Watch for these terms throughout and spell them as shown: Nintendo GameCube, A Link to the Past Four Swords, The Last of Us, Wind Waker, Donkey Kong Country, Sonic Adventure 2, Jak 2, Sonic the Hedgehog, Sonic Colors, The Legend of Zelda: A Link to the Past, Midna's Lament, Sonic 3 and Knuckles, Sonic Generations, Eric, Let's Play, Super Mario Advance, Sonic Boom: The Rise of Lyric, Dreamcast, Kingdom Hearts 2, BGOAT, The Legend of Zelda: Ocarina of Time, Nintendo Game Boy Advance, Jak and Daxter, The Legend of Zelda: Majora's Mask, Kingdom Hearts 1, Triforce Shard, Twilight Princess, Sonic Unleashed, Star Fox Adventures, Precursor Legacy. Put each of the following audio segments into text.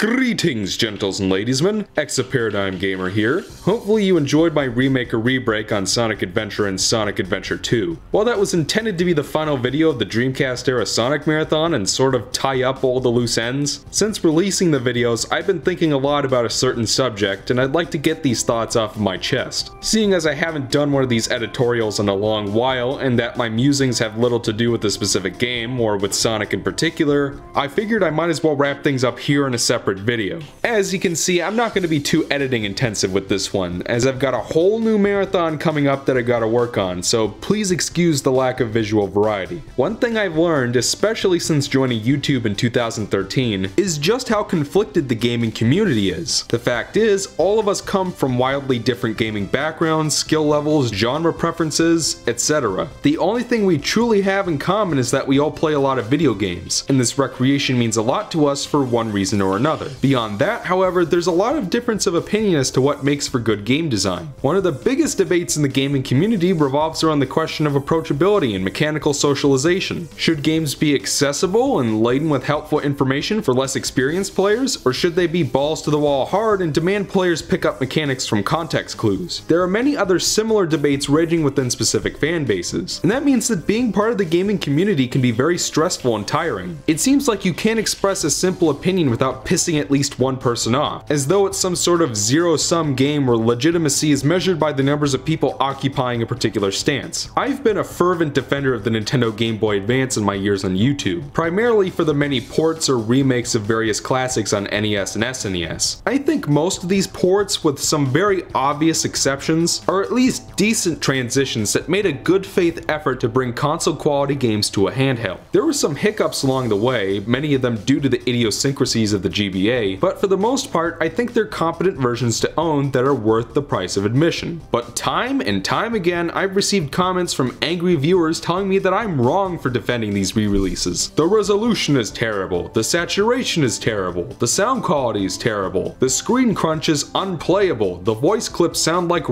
Greetings, gentles and ladiesmen, ExoParadigm Gamer here. Hopefully you enjoyed my remake or re-break on Sonic Adventure and Sonic Adventure 2. While that was intended to be the final video of the Dreamcast era Sonic Marathon and sort of tie up all the loose ends, since releasing the videos I've been thinking a lot about a certain subject and I'd like to get these thoughts off of my chest. Seeing as I haven't done one of these editorials in a long while and that my musings have little to do with the specific game or with Sonic in particular, I figured I might as well wrap things up here in a separate video. As you can see, I'm not going to be too editing intensive with this one, as I've got a whole new marathon coming up that I gotta work on, so please excuse the lack of visual variety. One thing I've learned, especially since joining YouTube in 2013, is just how conflicted the gaming community is. The fact is, all of us come from wildly different gaming backgrounds, skill levels, genre preferences, etc. The only thing we truly have in common is that we all play a lot of video games, and this recreation means a lot to us for one reason or another. Beyond that, however, there's a lot of difference of opinion as to what makes for good game design. One of the biggest debates in the gaming community revolves around the question of approachability and mechanical socialization. Should games be accessible and laden with helpful information for less experienced players, or should they be balls to the wall hard and demand players pick up mechanics from context clues? There are many other similar debates raging within specific fan bases, and that means that being part of the gaming community can be very stressful and tiring. It seems like you can't express a simple opinion without pissing at least one person off, as though it's some sort of zero-sum game where legitimacy is measured by the numbers of people occupying a particular stance. I've been a fervent defender of the Nintendo Game Boy Advance in my years on YouTube, primarily for the many ports or remakes of various classics on NES and SNES. I think most of these ports, with some very obvious exceptions, are at least decent transitions that made a good faith effort to bring console-quality games to a handheld. There were some hiccups along the way, many of them due to the idiosyncrasies of the GBA, but for the most part, I think they're competent versions to own that are worth the price of admission. But time and time again, I've received comments from angry viewers telling me that I'm wrong for defending these re-releases. The resolution is terrible, the saturation is terrible, the sound quality is terrible, the screen crunch is unplayable, the voice clips sound like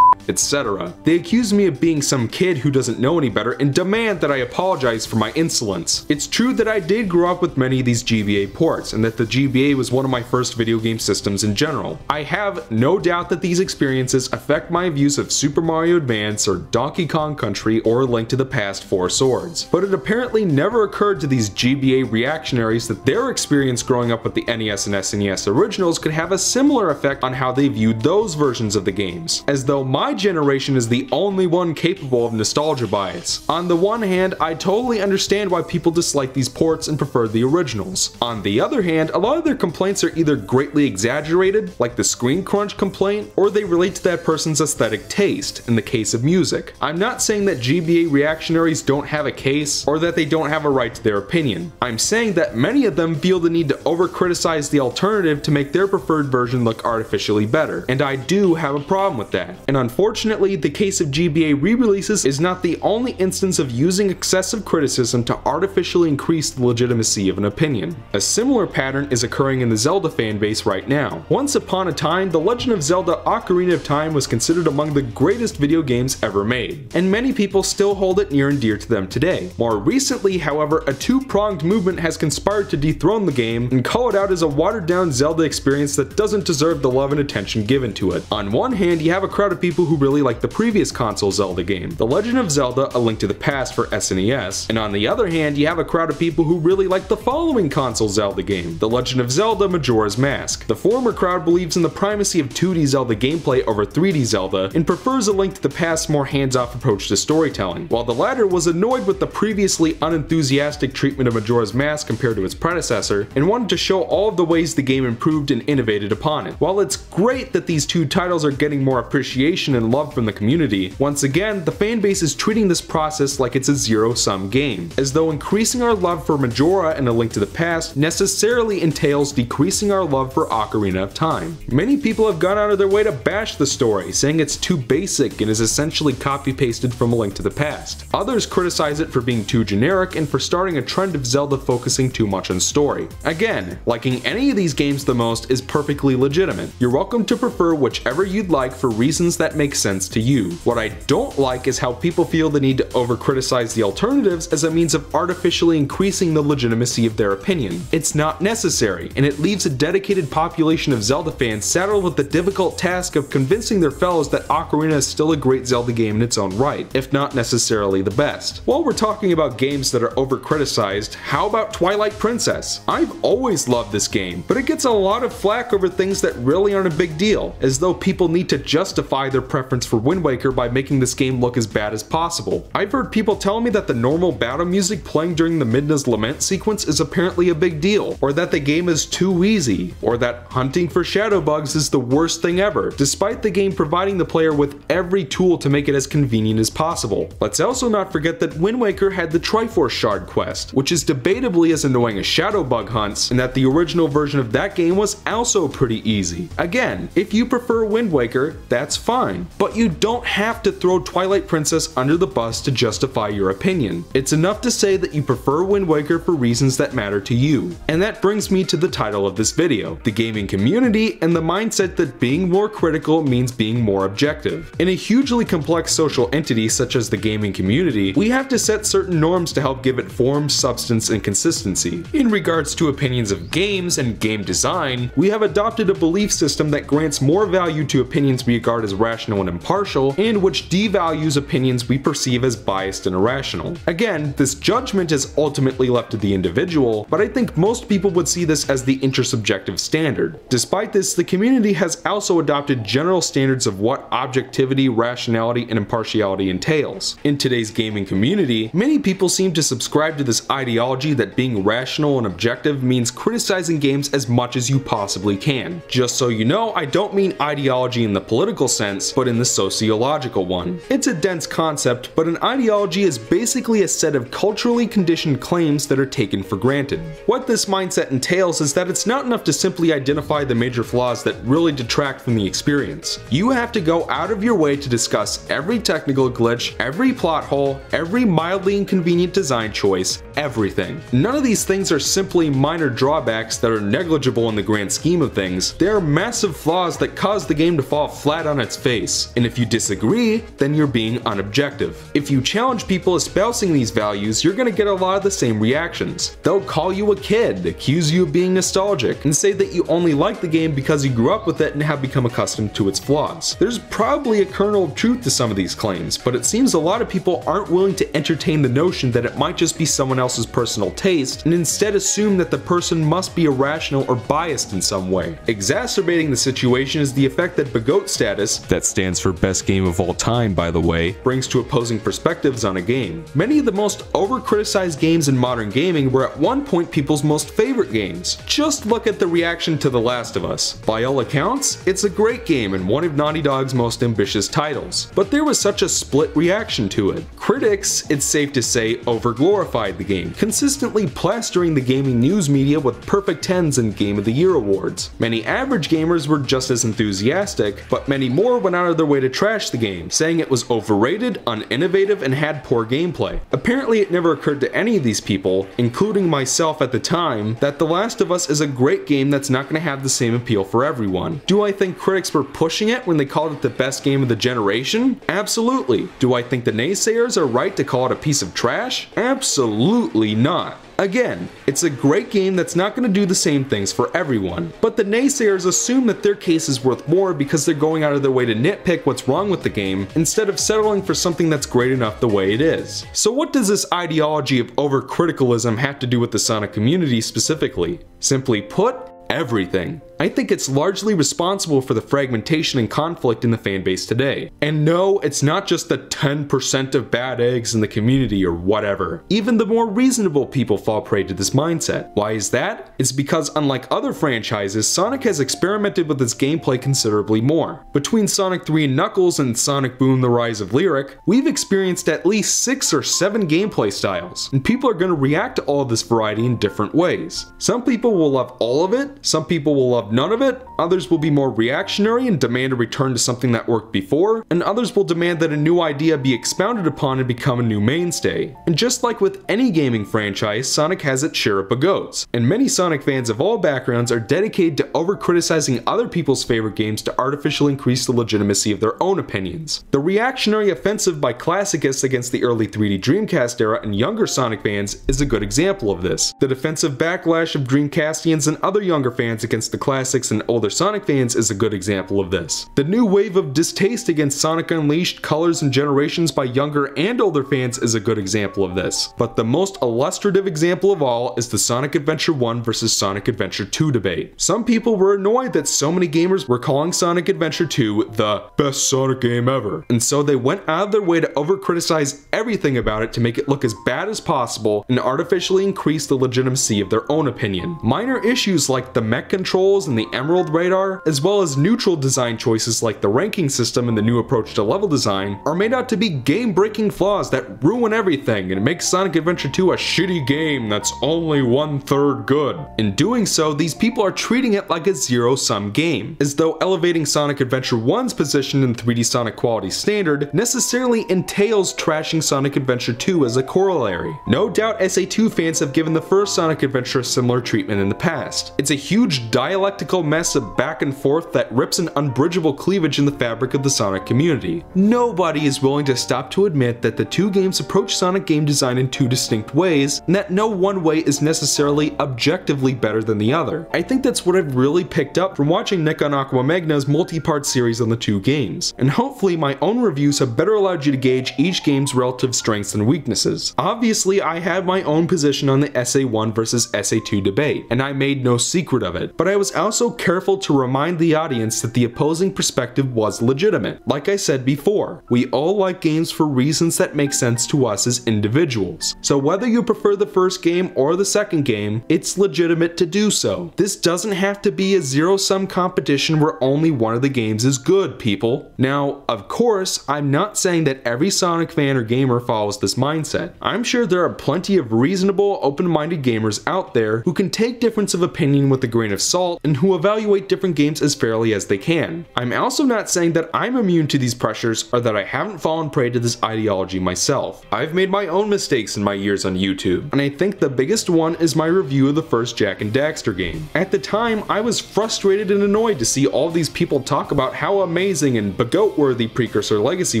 etc. They accuse me of being some kid who doesn't know any better and demand that I apologize for my insolence. It's true that I did grow up with many of these GBA ports, and that the GBA was one of my first video game systems in general. I have no doubt that these experiences affect my views of Super Mario Advance or Donkey Kong Country or A Link to the Past Four Swords, but it apparently never occurred to these GBA reactionaries that their experience growing up with the NES and SNES originals could have a similar effect on how they viewed those versions of the games, as though my generation is the only one capable of nostalgia bias. On the one hand, I totally understand why people dislike these ports and prefer the originals. On the other hand, a lot of their complaints are either greatly exaggerated, like the screen crunch complaint, or they relate to that person's aesthetic taste, in the case of music. I'm not saying that GBA reactionaries don't have a case, or that they don't have a right to their opinion. I'm saying that many of them feel the need to over-criticize the alternative to make their preferred version look artificially better, and I do have a problem with that. And unfortunately, the case of GBA re-releases is not the only instance of using excessive criticism to artificially increase the legitimacy of an opinion. A similar pattern is occurring in the Zelda fanbase right now. Once upon a time, The Legend of Zelda: Ocarina of Time was considered among the greatest video games ever made, and many people still hold it near and dear to them today. More recently, however, a two-pronged movement has conspired to dethrone the game and call it out as a watered-down Zelda experience that doesn't deserve the love and attention given to it. On one hand, you have a crowd of people who really like the previous console Zelda game, The Legend of Zelda: A Link to the Past for SNES, and on the other hand, you have a crowd of people who really like the following console Zelda game, The Legend of Zelda: Majora's Mask. The former crowd believes in the primacy of 2D Zelda gameplay over 3D Zelda, and prefers A Link to the Past's more hands-off approach to storytelling, while the latter was annoyed with the previously unenthusiastic treatment of Majora's Mask compared to its predecessor, and wanted to show all of the ways the game improved and innovated upon it. While it's great that these two titles are getting more appreciation and love from the community, once again, the fanbase is treating this process like it's a zero-sum game, as though increasing our love for Majora and A Link to the Past necessarily entails decreasing our love for Ocarina of Time. Many people have gone out of their way to bash the story, saying it's too basic and is essentially copy-pasted from A Link to the Past. Others criticize it for being too generic and for starting a trend of Zelda focusing too much on story. Again, liking any of these games the most is perfectly legitimate. You're welcome to prefer whichever you'd like for reasons that make makes sense to you. What I don't like is how people feel the need to over-criticize the alternatives as a means of artificially increasing the legitimacy of their opinion. It's not necessary, and it leaves a dedicated population of Zelda fans saddled with the difficult task of convincing their fellows that Ocarina is still a great Zelda game in its own right, if not necessarily the best. While we're talking about games that are over-criticized, how about Twilight Princess? I've always loved this game, but it gets a lot of flack over things that really aren't a big deal, as though people need to justify their preference for Wind Waker by making this game look as bad as possible. I've heard people tell me that the normal battle music playing during the Midna's Lament sequence is apparently a big deal, or that the game is too easy, or that hunting for shadow bugs is the worst thing ever, despite the game providing the player with every tool to make it as convenient as possible. Let's also not forget that Wind Waker had the Triforce Shard quest, which is debatably as annoying as shadow bug hunts, and that the original version of that game was also pretty easy. Again, if you prefer Wind Waker, that's fine, but you don't have to throw Twilight Princess under the bus to justify your opinion. It's enough to say that you prefer Wind Waker for reasons that matter to you. And that brings me to the title of this video, the gaming community and the mindset that being more critical means being more objective. In a hugely complex social entity such as the gaming community, we have to set certain norms to help give it form, substance, and consistency. In regards to opinions of games and game design, we have adopted a belief system that grants more value to opinions we regard as rational and impartial, and which devalues opinions we perceive as biased and irrational. Again, this judgment is ultimately left to the individual, but I think most people would see this as the intersubjective standard. Despite this, the community has also adopted general standards of what objectivity, rationality, and impartiality entails. In today's gaming community, many people seem to subscribe to this ideology that being rational and objective means criticizing games as much as you possibly can. Just so you know, I don't mean ideology in the political sense, but in the sociological one. It's a dense concept, but an ideology is basically a set of culturally conditioned claims that are taken for granted. What this mindset entails is that it's not enough to simply identify the major flaws that really detract from the experience. You have to go out of your way to discuss every technical glitch, every plot hole, every mildly inconvenient design choice, everything. None of these things are simply minor drawbacks that are negligible in the grand scheme of things. They are massive flaws that cause the game to fall flat on its face. And if you disagree, then you're being unobjective. If you challenge people espousing these values, you're going to get a lot of the same reactions. They'll call you a kid, accuse you of being nostalgic, and say that you only like the game because you grew up with it and have become accustomed to its flaws. There's probably a kernel of truth to some of these claims, but it seems a lot of people aren't willing to entertain the notion that it might just be someone else's personal taste, and instead assume that the person must be irrational or biased in some way. Exacerbating the situation is the effect that BGOAT status, that stands for best game of all time by the way, brings to opposing perspectives on a game. Many of the most over-criticized games in modern gaming were at one point people's most favorite games. Just look at the reaction to The Last of Us. By all accounts, it's a great game and one of Naughty Dog's most ambitious titles, but there was such a split reaction to it. Critics, it's safe to say, over-glorified the game, consistently plastering the gaming news media with perfect 10s and Game of the Year awards. Many average gamers were just as enthusiastic, but many more went out of their way to trash the game, saying it was overrated, uninnovative, and had poor gameplay. Apparently it never occurred to any of these people, including myself at the time, that The Last of Us is a great game that's not going to have the same appeal for everyone. Do I think critics were pushing it when they called it the best game of the generation? Absolutely. Do I think the naysayers are right to call it a piece of trash? Absolutely not. Again, it's a great game that's not going to do the same things for everyone, but the naysayers assume that their case is worth more because they're going out of their way to nitpick what's wrong with the game instead of settling for something that's great enough the way it is. So what does this ideology of overcriticalism have to do with the Sonic community specifically? Simply put, everything. I think it's largely responsible for the fragmentation and conflict in the fanbase today. And no, it's not just the 10% of bad eggs in the community or whatever. Even the more reasonable people fall prey to this mindset. Why is that? It's because unlike other franchises, Sonic has experimented with its gameplay considerably more. Between Sonic 3 and Knuckles and Sonic Boom: The Rise of Lyric, we've experienced at least 6 or 7 gameplay styles, and people are going to react to all of this variety in different ways. Some people will love all of it, some people will love love none of it, others will be more reactionary and demand a return to something that worked before, and others will demand that a new idea be expounded upon and become a new mainstay. And just like with any gaming franchise, Sonic has its share of bagoats, and many Sonic fans of all backgrounds are dedicated to over-criticizing other people's favorite games to artificially increase the legitimacy of their own opinions. The reactionary offensive by classicists against the early 3D Dreamcast era and younger Sonic fans is a good example of this. The defensive backlash of Dreamcastians and other younger fans against the classics and older Sonic fans is a good example of this. The new wave of distaste against Sonic Unleashed, Colors, and Generations by younger and older fans is a good example of this. But the most illustrative example of all is the Sonic Adventure 1 vs. Sonic Adventure 2 debate. Some people were annoyed that so many gamers were calling Sonic Adventure 2 the best Sonic game ever, and so they went out of their way to over-criticize everything about it to make it look as bad as possible and artificially increase the legitimacy of their own opinion. Minor issues like the mech controls and the emerald radar, as well as neutral design choices like the ranking system and the new approach to level design, are made out to be game-breaking flaws that ruin everything and make Sonic Adventure 2 a shitty game that's only 1/3 good. In doing so, these people are treating it like a zero-sum game, as though elevating Sonic Adventure 1's position in 3D Sonic quality standard necessarily entails trashing Sonic Adventure 2 as a corollary. No doubt SA2 fans have given the first Sonic Adventure a similar treatment in the past. It's a huge dialectical mess of back and forth that rips an unbridgeable cleavage in the fabric of the Sonic community. Nobody is willing to stop to admit that the two games approach Sonic game design in two distinct ways, and that no one way is necessarily objectively better than the other. I think that's what I've really picked up from watching Nick on Aquamagna's multi-part series on the two games, and hopefully my own reviews have better allowed you to gauge each game's relative strengths and weaknesses. Obviously, I had my own position on the SA1 vs. SA2 debate, and I made no secret of it, but I was also careful to remind the audience that the opposing perspective was legitimate. Like I said before, we all like games for reasons that make sense to us as individuals, so whether you prefer the first game or the second game, it's legitimate to do so. This doesn't have to be a zero-sum competition where only one of the games is good, people. Now, of course, I'm not saying that every Sonic fan or gamer follows this mindset. I'm sure there are plenty of reasonable, open-minded gamers out there who can take difference of opinion with a grain of salt and who evaluate different games as fairly as they can. I'm also not saying that I'm immune to these pressures or that I haven't fallen prey to this ideology myself. I've made my own mistakes in my years on YouTube, and I think the biggest one is my review of the first Jak and Daxter game. At the time, I was frustrated and annoyed to see all these people talk about how amazing and bagoat-worthy Precursor Legacy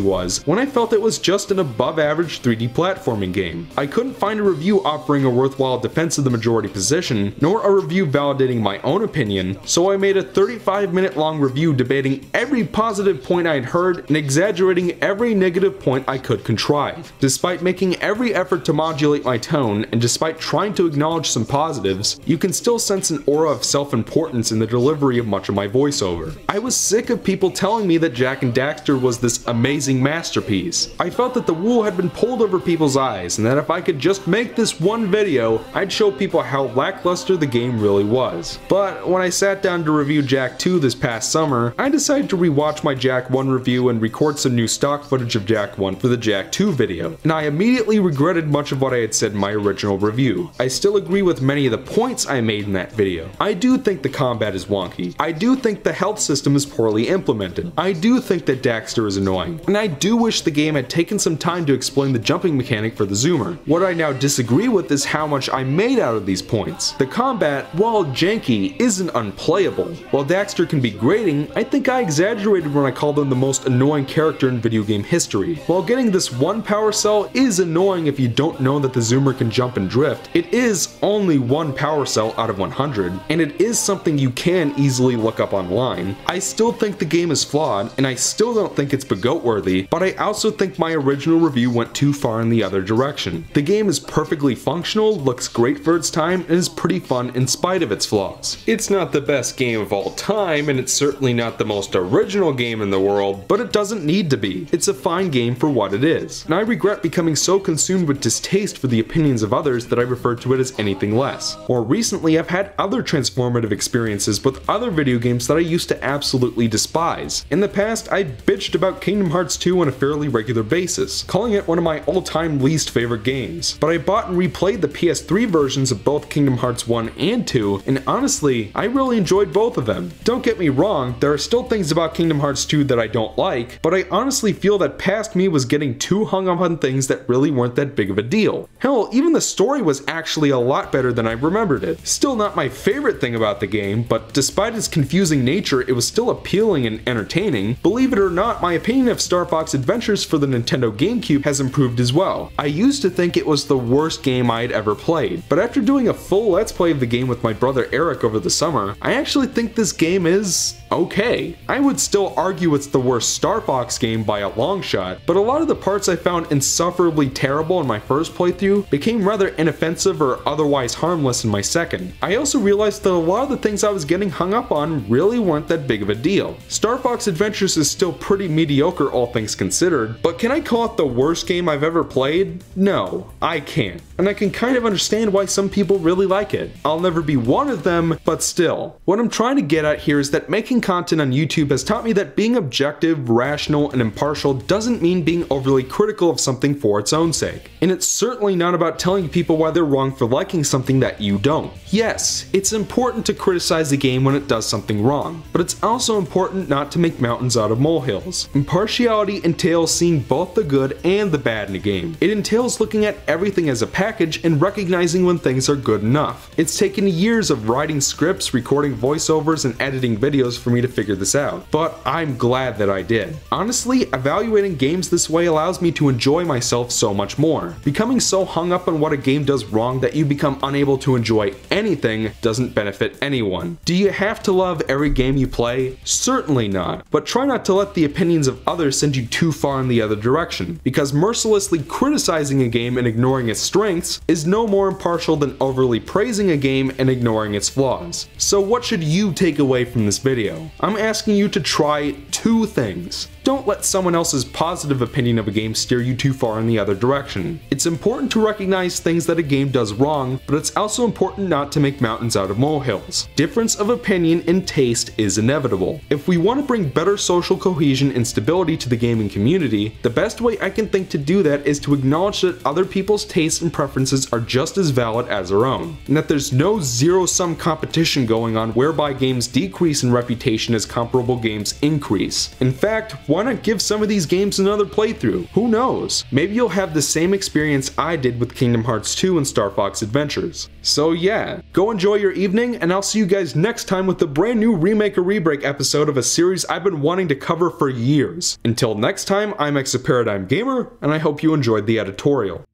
was, when I felt it was just an above-average 3D platforming game. I couldn't find a review offering a worthwhile defense of the majority position, nor a review validating my own opinion, so I made a 35-minute long review debating every positive point I'd heard and exaggerating every negative point I could contrive. Despite making every effort to modulate my tone, and despite trying to acknowledge some positives, you can still sense an aura of self-importance in the delivery of much of my voiceover. I was sick of people telling me that Jak and Daxter was this amazing masterpiece. I felt that the wool had been pulled over people's eyes, and that if I could just make this one video, I'd show people how lackluster the game really was. But when I sat down to review Jak 2 this past summer, I decided to rewatch my Jak 1 review and record some new stock footage of Jak 1 for the Jak 2 video, and I immediately regretted much of what I had said in my original review. I still agree with many of the points I made in that video. I do think the combat is wonky. I do think the health system is poorly implemented. I do think that Daxter is annoying, and I do wish the game had taken some time to explain the jumping mechanic for the zoomer. What I now disagree with is how much I made out of these points. The combat, while janky, isn't unplayable. While Daxter can be grating, I think I exaggerated when I called him the most annoying character in video game history. While getting this one power cell is annoying if you don't know that the zoomer can jump and drift, it is only one power cell out of 100, and it is something you can easily look up online. I still think the game is flawed, and I still don't think it's bagoat-worthy, but I also think my original review went too far in the other direction. The game is perfectly functional, looks great for its time, and is pretty fun in spite of its flaws. It's not the best game of all time, and it's certainly not the most original game in the world, but it doesn't need to be. It's a fine game for what it is, and I regret becoming so consumed with distaste for the opinions of others that I refer to it as anything less. More recently, I've had other transformative experiences with other video games that I used to absolutely despise. In the past, I bitched about Kingdom Hearts 2 on a fairly regular basis, calling it one of my all-time least favorite games, but I bought and replayed the PS3 versions of both Kingdom Hearts 1 and 2, and honestly, I really enjoyed both of them. Don't get me wrong, there are still things about Kingdom Hearts 2 that I don't like, but I honestly feel that past me was getting too hung up on things that really weren't that big of a deal. Hell, even the story was actually a lot better than I remembered it. Still not my favorite thing about the game, but despite its confusing nature, it was still appealing and entertaining. Believe it or not, my opinion of Star Fox Adventures for the Nintendo GameCube has improved as well. I used to think it was the worst game I'd ever played, but after doing a full Let's Play of the game with my brother Eric over the summer, I actually think this game is okay. I would still argue it's the worst Star Fox game by a long shot, but a lot of the parts I found insufferably terrible in my first playthrough became rather inoffensive or otherwise harmless in my second. I also realized that a lot of the things I was getting hung up on really weren't that big of a deal. Star Fox Adventures is still pretty mediocre all things considered, but can I call it the worst game I've ever played? No, I can't. And I can kind of understand why some people really like it. I'll never be one of them, but still. What I'm trying to get at here is that making content on YouTube has taught me that being objective, rational, and impartial doesn't mean being overly critical of something for its own sake. And it's certainly not about telling people why they're wrong for liking something that you don't. Yes, it's important to criticize the game when it does something wrong, but it's also important not to make mountains out of molehills. Impartiality entails seeing both the good and the bad in a game. It entails looking at everything as a package and recognizing when things are good enough. It's taken years of writing scripts, recording voiceovers, and editing videos for me to figure this out, but I'm glad that I did. Honestly, evaluating games this way allows me to enjoy myself so much more. Becoming so hung up on what a game does wrong that you become unable to enjoy anything doesn't benefit anyone. Do you have to love every game you play? Certainly not, but try not to let the opinions of others send you too far in the other direction, because mercilessly criticizing a game and ignoring its strengths is no more impartial than overly praising a game and ignoring its flaws. So what should you take away from this video? I'm asking you to try two things. Don't let someone else's positive opinion of a game steer you too far in the other direction. It's important to recognize things that a game does wrong, but it's also important not to make mountains out of molehills. Difference of opinion and taste is inevitable. If we want to bring better social cohesion and stability to the gaming community, the best way I can think to do that is to acknowledge that other people's tastes and preferences are just as valid as our own, and that there's no zero-sum competition going on whereby games decrease in reputation as comparable games increase. In fact, why not give some of these games another playthrough? Who knows? Maybe you'll have the same experience I did with Kingdom Hearts 2 and Star Fox Adventures. So yeah, go enjoy your evening, and I'll see you guys next time with the brand new Remake or Rebreak episode of a series I've been wanting to cover for years. Until next time, I'm ExoParadigm Gamer, and I hope you enjoyed the editorial.